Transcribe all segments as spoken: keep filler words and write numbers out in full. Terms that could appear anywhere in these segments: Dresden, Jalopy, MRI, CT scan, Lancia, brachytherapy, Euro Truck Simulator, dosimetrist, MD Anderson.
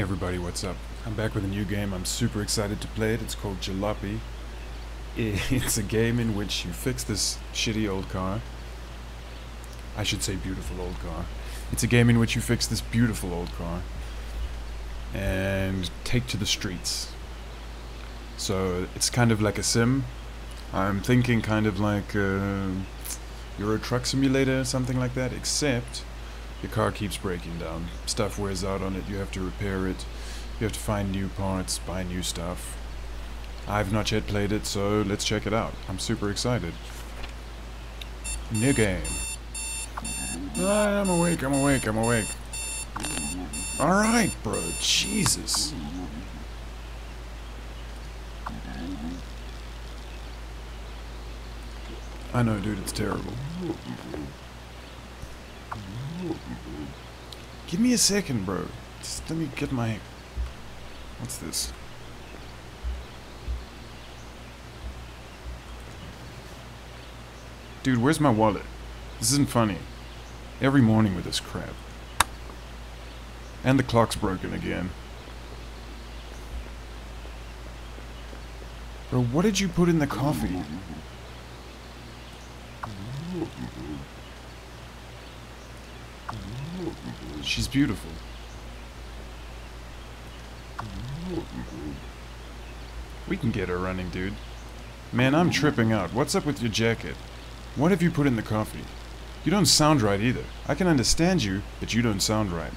Hey everybody, what's up? I'm back with a new game. I'm super excited to play it. It's called Jalopy. It's a game in which you fix this shitty old car. I should say beautiful old car. It's a game in which you fix this beautiful old car and take to the streets. So it's kind of like a sim. I'm thinking kind of like uh, Euro Truck Simulator, something like that, except your car keeps breaking down. Stuff wears out on it, you have to repair it, you have to find new parts, buy new stuff. I've not yet played it, so let's check it out. I'm super excited. New game. I'm awake, I'm awake, I'm awake. Alright, bro, Jesus. I know, dude, it's terrible. Give me a second, bro. Just let me get my... What's this? Dude, where's my wallet? This isn't funny. Every morning with this crap. And the clock's broken again. Bro, what did you put in the coffee? She's beautiful. We can get her running, dude. Man, I'm tripping out. What's up with your jacket? What have you put in the coffee? You don't sound right either. I can understand you, but you don't sound right.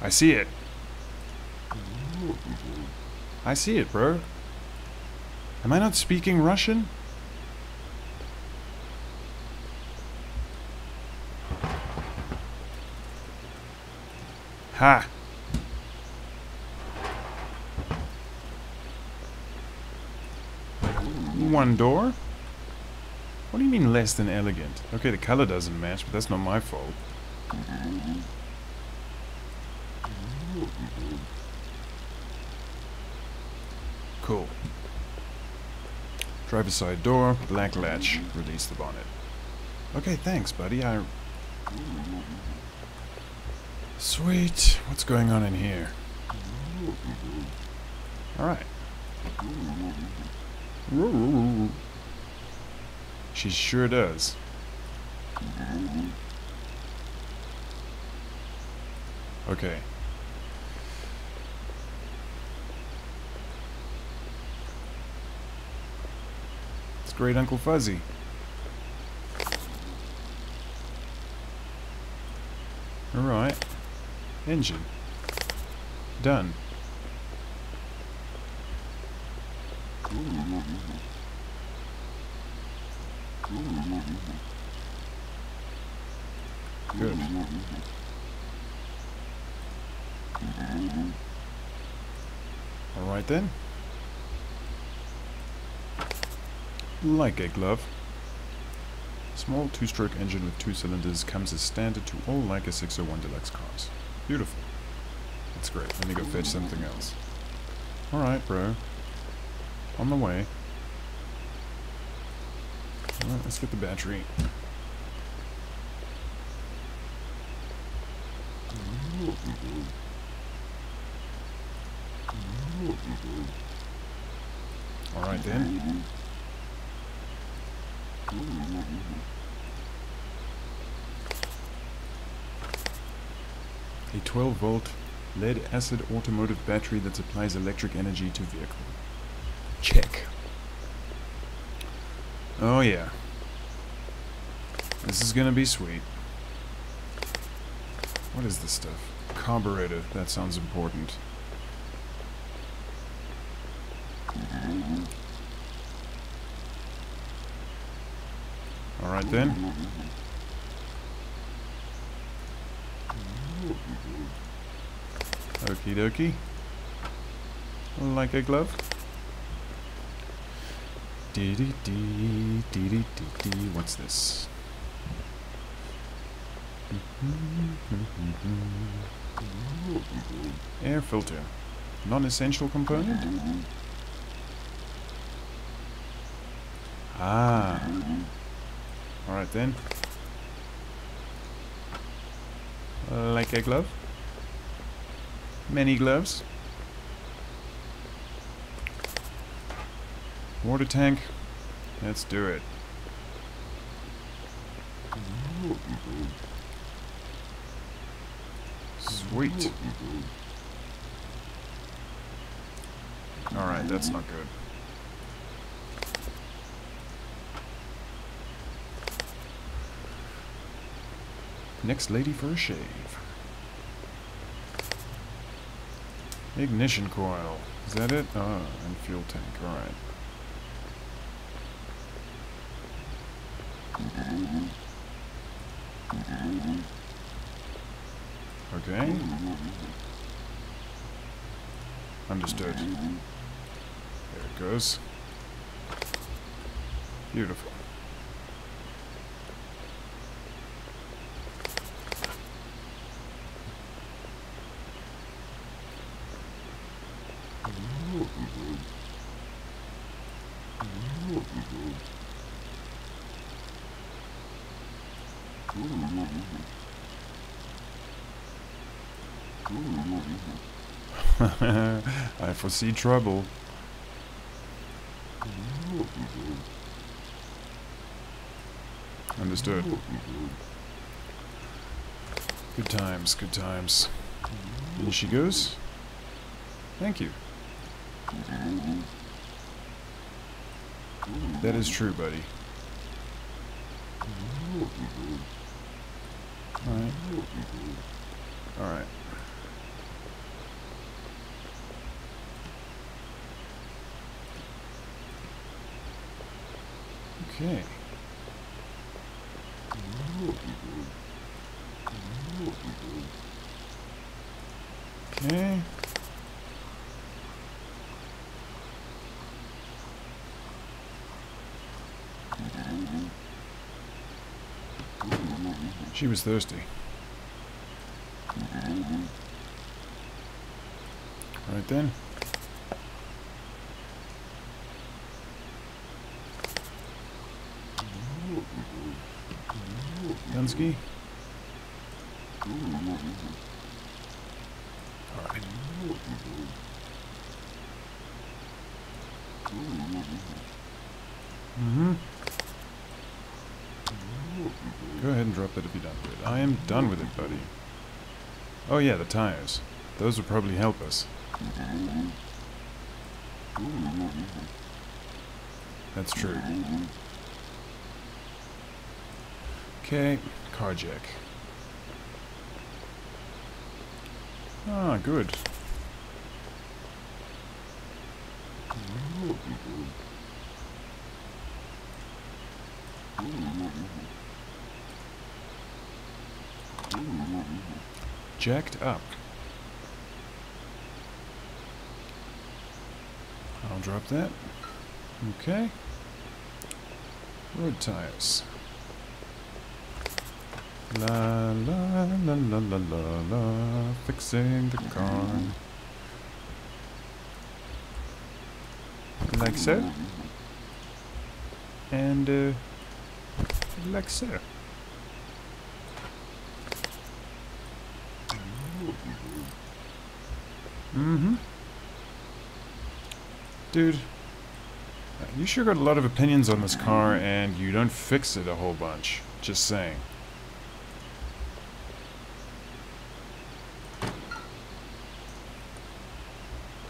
I see it. I see it, bro. Am I not speaking Russian? Ha! One door? What do you mean less than elegant? Okay, the color doesn't match, but that's not my fault. Cool. Driver's side door, black latch, release the bonnet. Okay, thanks, buddy. I... Sweet. What's going on in here? Alright. She sure does. Okay. It's great Uncle Fuzzy. Alright. Engine. Done. Good. Alright then. Like a glove. Small two-stroke engine with two cylinders comes as standard to all Lancia six oh one Deluxe cars. Beautiful. That's great. Let me go fetch something else. Alright, bro. On the way. Alright, let's get the battery. Alright then. A twelve volt lead-acid automotive battery that supplies electric energy to vehicle. Check. Oh yeah. This is gonna be sweet. What is this stuff? Carburetor. That sounds important. Alright then. Okie dokie. Like a glove. Dee dee dee dee dee dee dee. What's this? Air filter. Non-essential component? Ah. Alright then. make a glove. Many gloves. Water tank. Let's do it. Sweet. Alright, that's not good. Next lady for a shave. Ignition coil. Is that it? Ah, and fuel tank. Alright. Okay. Understood. There it goes. Beautiful. I foresee trouble. Understood. Good times, good times. In she goes. Thank you. That is true, buddy. Alright. Alright. Okay. Okay. She was thirsty. Right then. Dunsky. Alright. Mm-hmm. Go ahead and drop that to be done with it. I am done with it, buddy. Oh yeah, the tires. Those would probably help us. That's true. Okay, car jack. Ah, good. Jacked up. I'll drop that. Okay. Road tires. La la la la la la la, fixing the car. Like so. And uh, like so. Mm-hmm. Dude, you sure got a lot of opinions on this car, and you don't fix it a whole bunch. Just saying.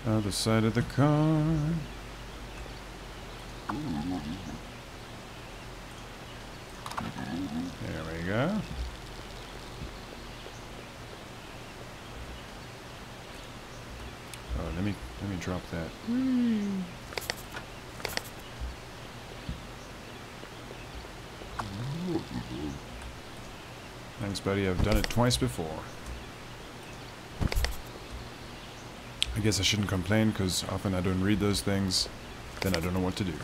Other side of the car. There we go. Oh, let me let me drop that. Mm. Thanks, buddy. I've done it twice before. I guess I shouldn't complain, because often I don't read those things, then I don't know what to do.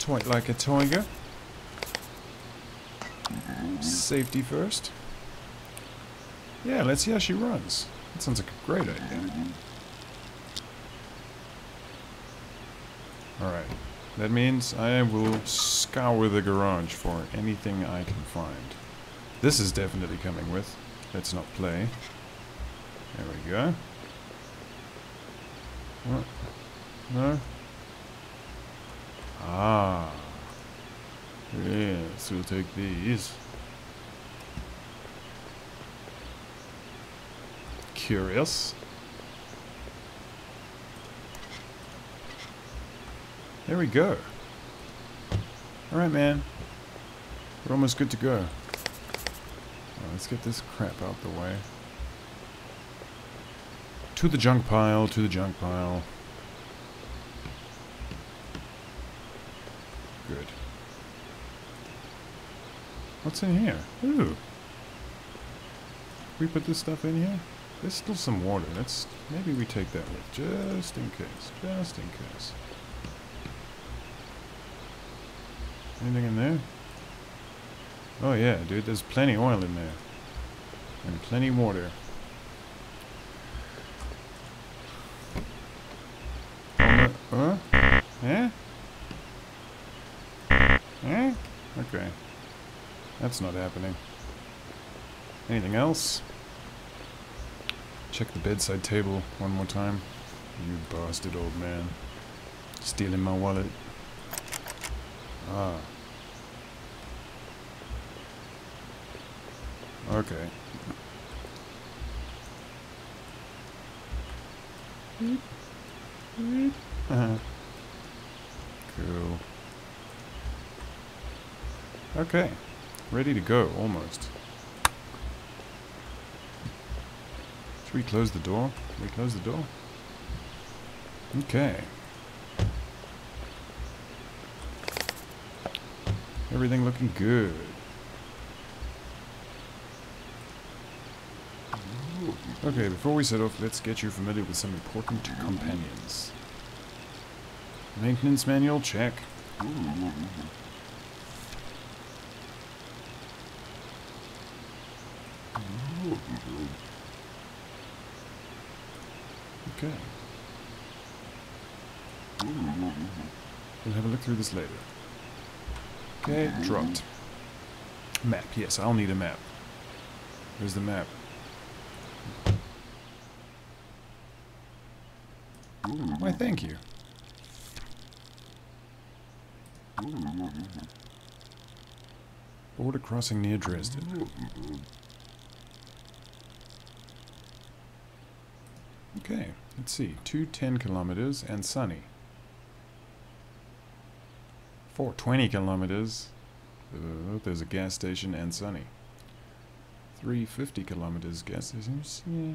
Toit like a tiger. Safety first. Yeah, let's see how she runs. That sounds like a great idea. Alright. That means I will scour the garage for anything I can find. This is definitely coming with. Let's not play. There we go. What? No? Ah. Yes, we'll take these. Curious. There we go. Alright, man. We're almost good to go. Well, let's get this crap out the way. To the junk pile, to the junk pile. Good. What's in here? Ooh. We put this stuff in here? There's still some water. Let's, maybe we take that with, just in case. Just in case. Anything in there? Oh yeah, dude, there's plenty of oil in there. And plenty of water. Uh, uh, eh? Eh? Okay. That's not happening. Anything else? Check the bedside table one more time. You bastard old man. Stealing my wallet. Ah. Okay. Cool. Okay. Ready to go, almost. Should we close the door? Should we close the door? Okay. Everything looking good. Okay, before we set off, let's get you familiar with some important companions. Maintenance manual, check. Okay. We'll have a look through this later. Okay, dropped. Map, yes, I'll need a map. Where's the map? Why, thank you. Border crossing near Dresden. Okay, let's see. two ten kilometers and sunny. four twenty kilometers. Uh, there's a gas station and sunny. three fifty kilometers gas stations. Yeah.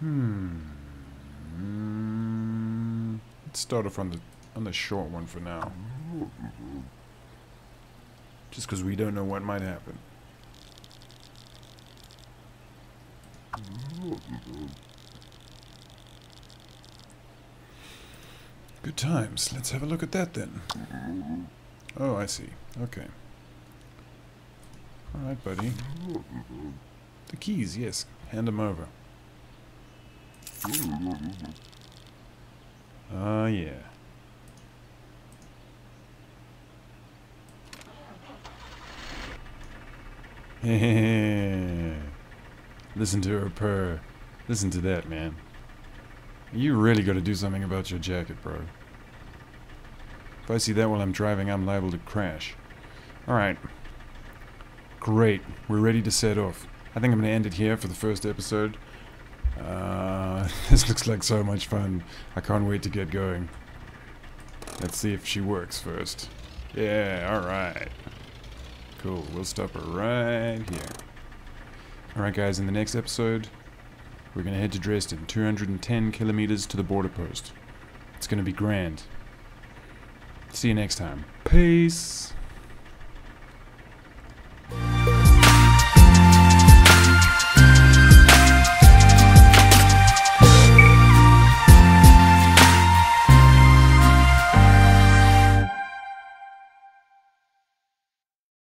Hmm. Mm. Let's start off on the on the short one for now. Just because we don't know what might happen. Good times. Let's have a look at that then. Oh, I see. Okay. Alright, buddy. The keys, yes. Hand them over. Ah, uh, yeah. Yeah. Listen to her purr. Listen to that, man. You really gotta do something about your jacket, bro. If I see that while I'm driving, I'm liable to crash. Alright. Great. We're ready to set off. I think I'm gonna end it here for the first episode. Uh, this looks like so much fun. I can't wait to get going. Let's see if she works first. Yeah, alright. Cool, we'll stop her right here. Alright guys, in the next episode, we're going to head to Dresden, two hundred ten kilometers to the border post. It's going to be grand. See you next time. Peace!